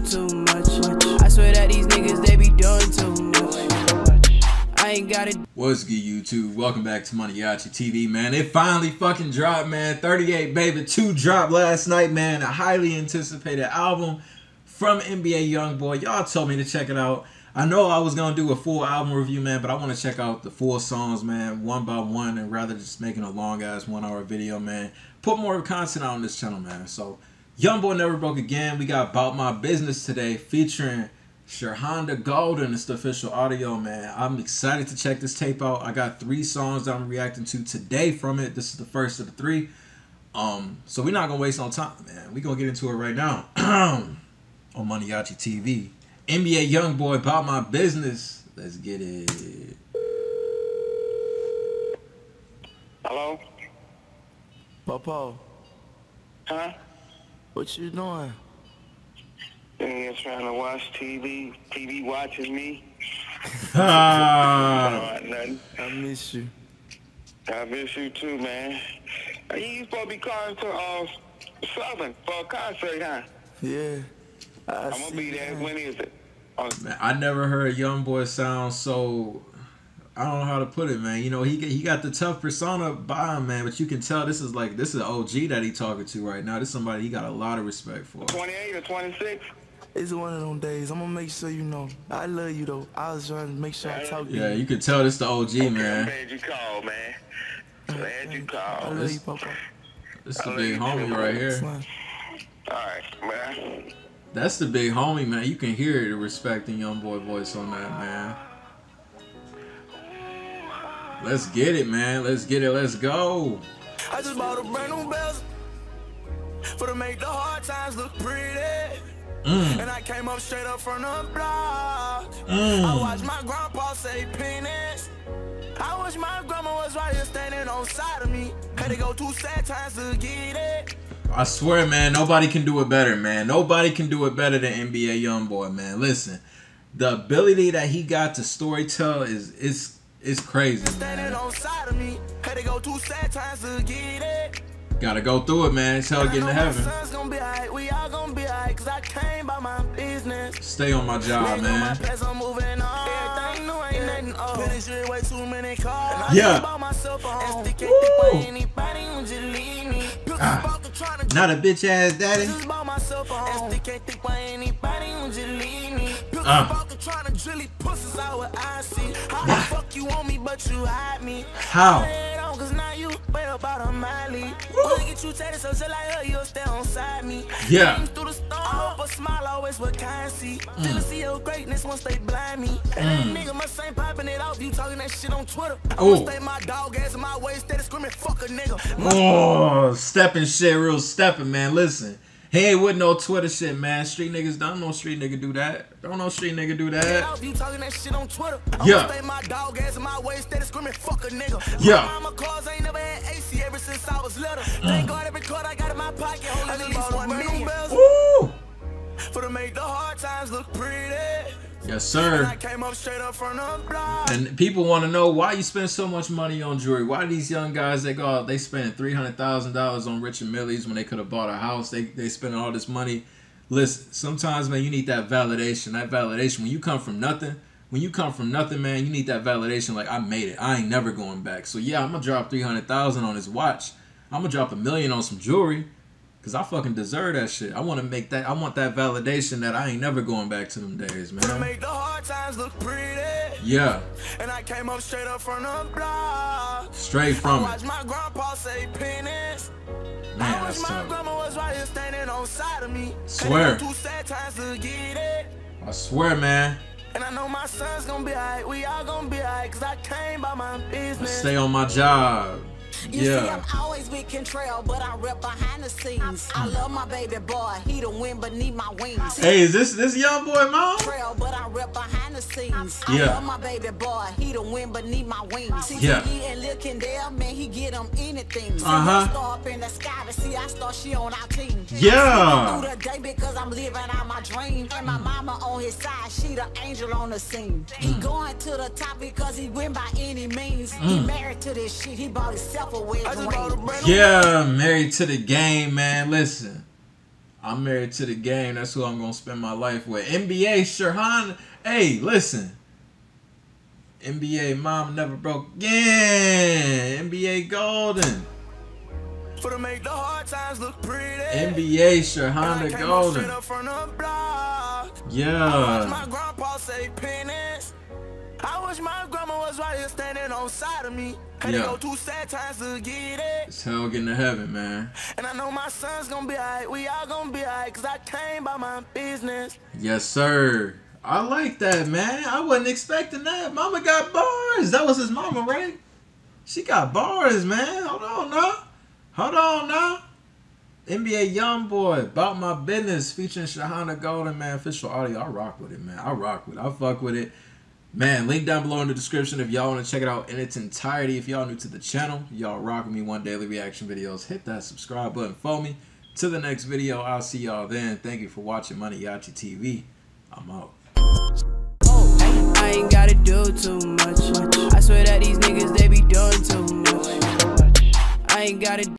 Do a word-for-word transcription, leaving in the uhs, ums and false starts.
do too much. I swear that these niggas, they be doing too much. I ain't got it. What's good, YouTube? Welcome back to Moneyachi T V, man. It finally fucking dropped, man. thirty-eight Baby two dropped last night, man. A highly anticipated album from N B A Youngboy. Y'all told me to check it out. I know I was going to do a full album review, man, but I want to check out the full songs, man, one by one, and rather just making a long-ass one-hour video, man, put more content out on this channel, man. So, Young Boy Never Broke Again, we got About My Business today featuring Sherhonda Gaulden. It's the official audio, man. I'm excited to check this tape out. I got three songs that I'm reacting to today from it. This is the first of the three. Um, so, we're not going to waste no time, man. We're going to get into it right now on Moneyachi T V. N B A Youngboy, About My Business. Let's get it. Hello? Popo. Huh? What you doing? Sitting here trying to watch T V. T V watches me. Ah. I miss you. I miss you too, man. You supposed to be calling to uh, Southern for a concert, huh? Yeah. I I'm gonna be there. That. When is it? Man, I never heard Youngboy sound so, I don't know how to put it, man. You know, he he got the tough persona by him, man, but you can tell this is like, this is an O G that he talking to right now. This is somebody he got a lot of respect for. twenty-eight or twenty-six? It's one of them days. I'm gonna make sure you know. I love you, though. I was trying to make sure I talk to you. Yeah, you can tell this the O G, okay, man. I'm glad you called, man. Glad you called. I love you, Papa. This is the big homie right here. All right, man. That's the big homie, man. You can hear the respect in Youngboy voice on that, man. Let's get it, man. Let's get it. Let's go. I just bought a brand new belt for to make the hard times look pretty. Mm. And I came up straight up from the block. Mm. I watched my grandpa say penis. I wish my grandma was right here standing on side of me. Had to go two sad times to get it. I swear, man, nobody can do it better, man. Nobody can do it better than N B A Youngboy, man. Listen, the ability that he got to storytell is is is crazy, man. Gotta go through it, man. It's hell getting to heaven. Stay on my job, man. Yeah. Woo. Ah. Not a bitch ass daddy. Uh. How? Yeah. Mm. Oh, stepping shit, real stepping, man. Listen, he ain't with no Twitter shit, man. Street niggas don't know street nigga do that. Don't know street nigga do that. You talking that shit on Twitter? Yeah. My dog ass in my waist, that is screaming fuck a nigga. Yeah. My mama cars ain't never had A C ever since I was little. Thank God every card I got in my pocket holding at least one million. Woo! For to make the hard times look pretty. Yes, sir. I came up straight up from the block. And people want to know why you spend so much money on jewelry. Why these young guys, they go out, they spend three hundred thousand dollars on Richard Millie's when they could have bought a house. They, they spend all this money. Listen, sometimes, man, you need that validation. That validation, when you come from nothing, when you come from nothing, man, you need that validation. Like, I made it. I ain't never going back. So, yeah, I'm going to drop three hundred thousand dollars on this watch. I'm going to drop a million on some jewelry. Cause I fucking deserve that shit. I want to make that. I want that validation that I ain't never going back to them days, man. Make the hard times look pretty. Yeah. And I came up straight up from the block. Straight from it. My grandpa say penis. Man, that's tough. My grandma was right here standing on side of me. Swear. Two sad times to get it. I swear, man. And I know my son's gonna be alright. We all gonna be alright. Cause I came by my business. I stay on my job. You yeah. see, I've always been control, but I rep behind the scenes. I love my baby boy. He the wind beneath my wings. Hey, is this this Youngboy mom? Trail, but I rep behind the scenes. Yeah. I love my baby boy. He the wind beneath my wings. Yeah. And looking there, man, he get him anything. Uh-huh. Star up in the sky, but see, I start she on our team. Yeah. Through the day because I'm living out my dream. And my mama on his side, she the angel on the scene. Mm. He going to the top because he win by any means. Mm. He married to this shit. He bought himself. Yeah, married to the game, man. Listen, I'm married to the game. That's who I'm going to spend my life with. N B A Sherhonda. Hey, listen. N B A Mom Never Broke Again. N B A Golden. For to make the hard times look pretty. N B A Sherhonda Gaulden. Yeah. I wish my grandpa say penis. I wish my grandma was right here standing on side of me. Had to go two sad times to get it. It's hell getting to heaven, man. And I know my son's gonna be alright. We all gonna be alright, cause I came by my business. Yes, sir. I like that, man. I wasn't expecting that. Mama got bars. That was his mama, right? She got bars, man. Hold on now. Hold on now. N B A Youngboy, About My Business, featuring Sherhonda Gaulden, man. Official audio. I rock with it, man. I rock with it. I fuck with it. Man, link down below in the description if y'all want to check it out in its entirety. If y'all new to the channel, y'all rock with me, one daily reaction videos. Hit that subscribe button for me. Till the next video, I'll see y'all then. Thank you for watching Moneyachi T V. I'm out. Oh, I ain't gotta do too much. I swear that these niggas, they be doing too much. I ain't gotta